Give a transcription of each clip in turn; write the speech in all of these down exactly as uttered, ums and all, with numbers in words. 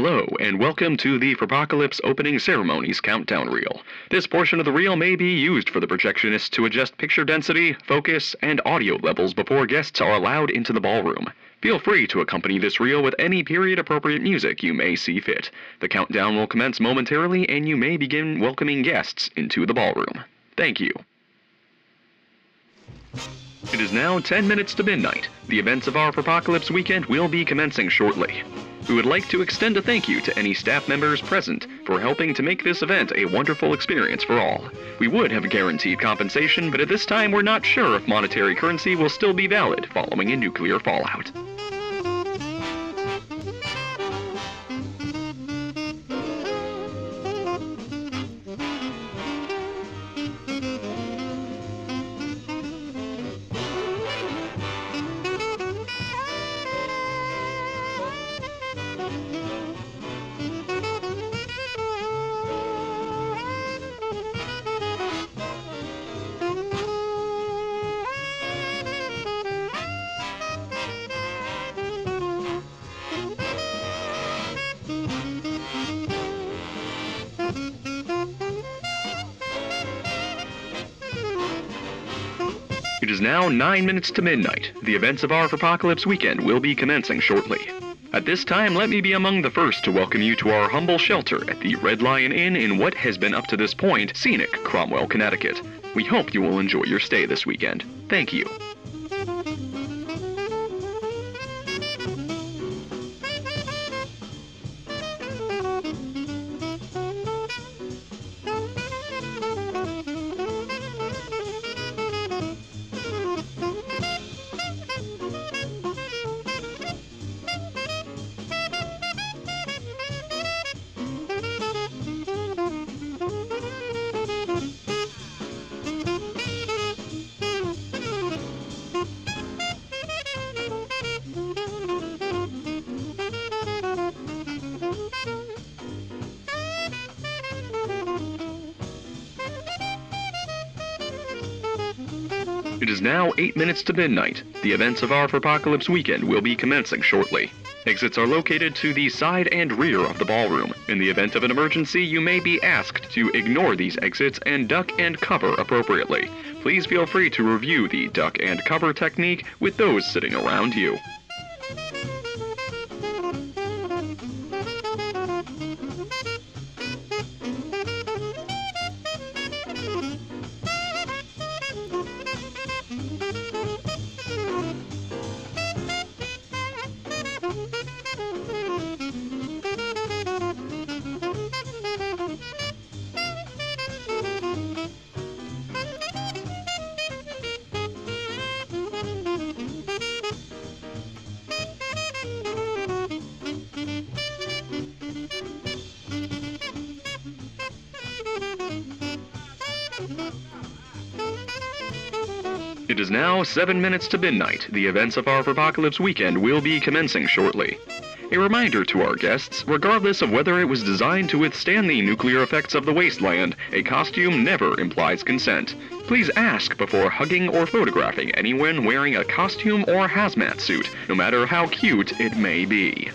Hello, and welcome to the Furpocalypse Opening Ceremonies Countdown Reel. This portion of the reel may be used for the projectionist to adjust picture density, focus, and audio levels before guests are allowed into the ballroom. Feel free to accompany this reel with any period-appropriate music you may see fit. The countdown will commence momentarily, and you may begin welcoming guests into the ballroom. Thank you. It is now ten minutes to midnight. The events of our Furpocalypse weekend will be commencing shortly. We would like to extend a thank you to any staff members present for helping to make this event a wonderful experience for all. We would have guaranteed compensation, but at this time we're not sure if monetary currency will still be valid following a nuclear fallout. It is now nine minutes to midnight. The events of our Furpocalypse weekend will be commencing shortly. At this time, let me be among the first to welcome you to our humble shelter at the Red Lion Inn in what has been up to this point scenic Cromwell, Connecticut. We hope you will enjoy your stay this weekend. Thank you. It is now eight minutes to midnight. The events of our Furpocalypse weekend will be commencing shortly. Exits are located to the side and rear of the ballroom. In the event of an emergency, you may be asked to ignore these exits and duck and cover appropriately. Please feel free to review the duck and cover technique with those sitting around you. It is now seven minutes to midnight. The events of our Furpocalypse weekend will be commencing shortly. A reminder to our guests, regardless of whether it was designed to withstand the nuclear effects of the wasteland, a costume never implies consent. Please ask before hugging or photographing anyone wearing a costume or hazmat suit, no matter how cute it may be.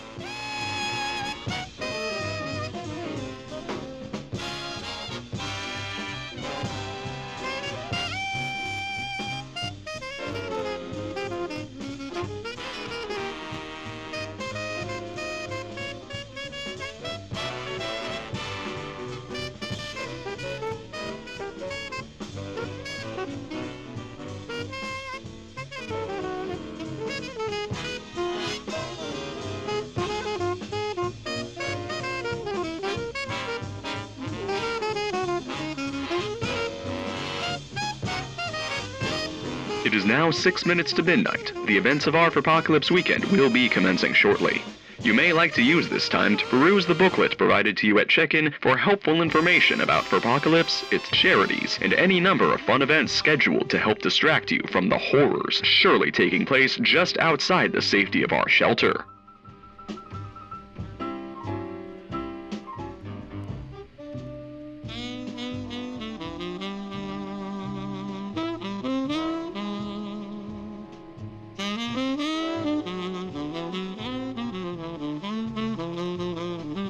It is now six minutes to midnight. The events of our Furpocalypse weekend will be commencing shortly. You may like to use this time to peruse the booklet provided to you at check-in for helpful information about Furpocalypse, its charities, and any number of fun events scheduled to help distract you from the horrors surely taking place just outside the safety of our shelter. Mm-hmm.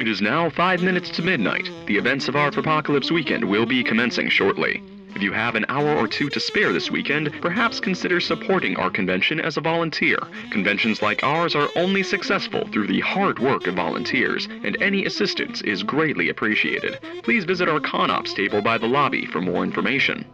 It is now five minutes to midnight. The events of our Furpocalypse weekend will be commencing shortly. If you have an hour or two to spare this weekend, perhaps consider supporting our convention as a volunteer. Conventions like ours are only successful through the hard work of volunteers, and any assistance is greatly appreciated. Please visit our ConOps table by the lobby for more information.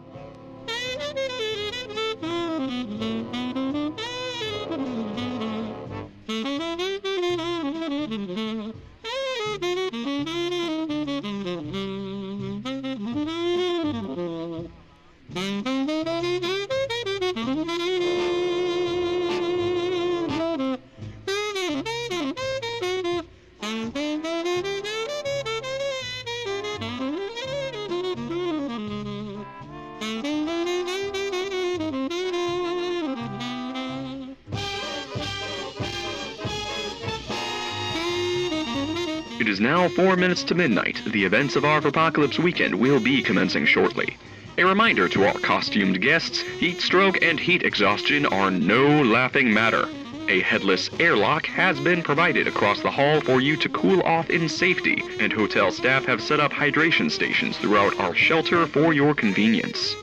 It is now four minutes to midnight. The events of our Furpocalypse weekend will be commencing shortly. A reminder to our costumed guests, heat stroke and heat exhaustion are no laughing matter. A headless airlock has been provided across the hall for you to cool off in safety, and hotel staff have set up hydration stations throughout our shelter for your convenience.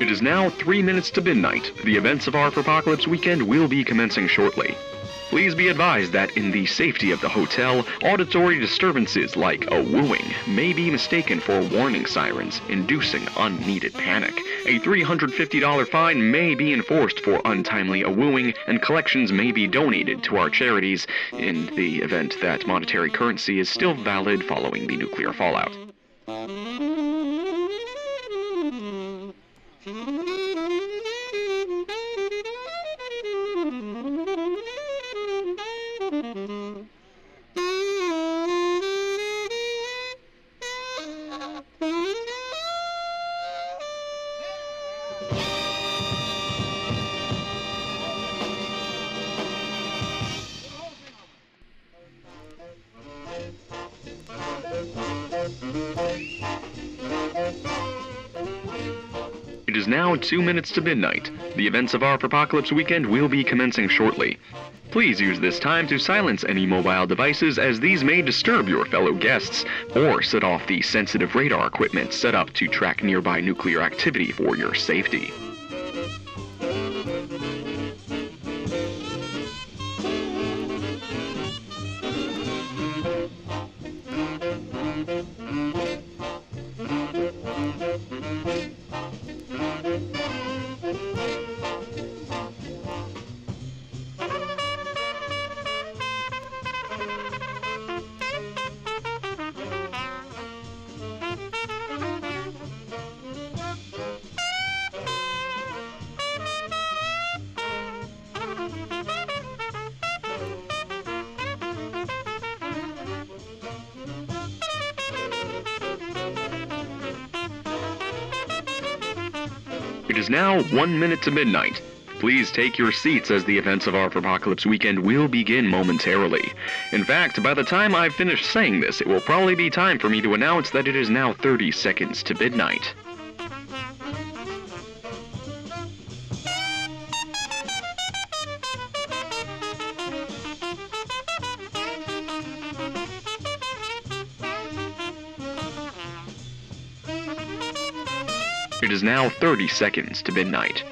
It is now three minutes to midnight. The events of our Furpocalypse weekend will be commencing shortly. Please be advised that in the safety of the hotel, auditory disturbances like a wooing may be mistaken for warning sirens, inducing unneeded panic. A three hundred fifty dollar fine may be enforced for untimely a wooing, and collections may be donated to our charities in the event that monetary currency is still valid following the nuclear fallout. It is now two minutes to midnight. The events of our Furpocalypse weekend will be commencing shortly. Please use this time to silence any mobile devices, as these may disturb your fellow guests, or set off the sensitive radar equipment set up to track nearby nuclear activity for your safety. It is now one minute to midnight. Please take your seats, as the events of our Furpocalypse weekend will begin momentarily. In fact, by the time I've finished saying this, it will probably be time for me to announce that it is now thirty seconds to midnight. It is now thirty seconds to midnight.